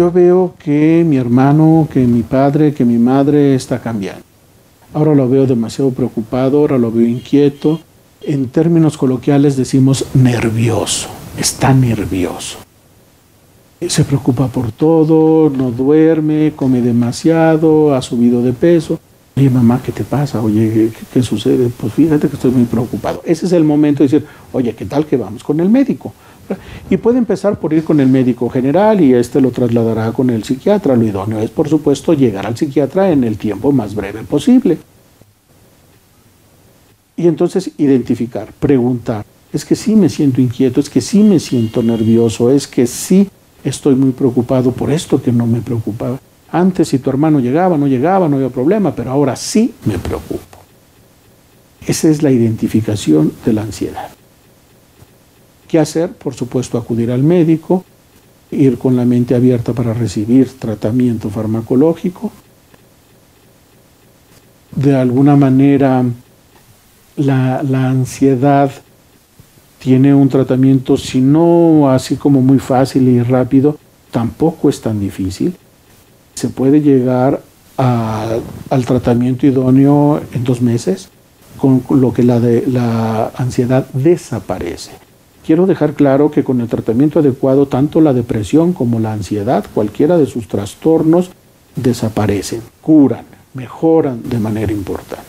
yo veo que mi hermano, que mi padre, que mi madre está cambiando. Ahora lo veo demasiado preocupado, ahora lo veo inquieto. En términos coloquiales decimos nervioso, está nervioso. Se preocupa por todo, no duerme, come demasiado, ha subido de peso. Oye, mamá, ¿qué te pasa? Oye, ¿qué sucede? Pues fíjate que estoy muy preocupado. Ese es el momento de decir, oye, ¿qué tal que vamos con el médico? Y puede empezar por ir con el médico general y este lo trasladará con el psiquiatra. Lo idóneo es, por supuesto, llegar al psiquiatra en el tiempo más breve posible. Y entonces identificar, preguntar, es que sí me siento inquieto, es que sí me siento nervioso, es que sí estoy muy preocupado por esto que no me preocupaba. Antes si tu hermano llegaba, no había problema, pero ahora sí me preocupo. Esa es la identificación de la ansiedad. ¿Qué hacer? Por supuesto, acudir al médico, ir con la mente abierta para recibir tratamiento farmacológico. De alguna manera, la ansiedad tiene un tratamiento, si no así como muy fácil y rápido, tampoco es tan difícil. Se puede llegar al tratamiento idóneo en 2 meses, con lo que la ansiedad desaparece. Quiero dejar claro que con el tratamiento adecuado, tanto la depresión como la ansiedad, cualquiera de sus trastornos, desaparecen, curan, mejoran de manera importante.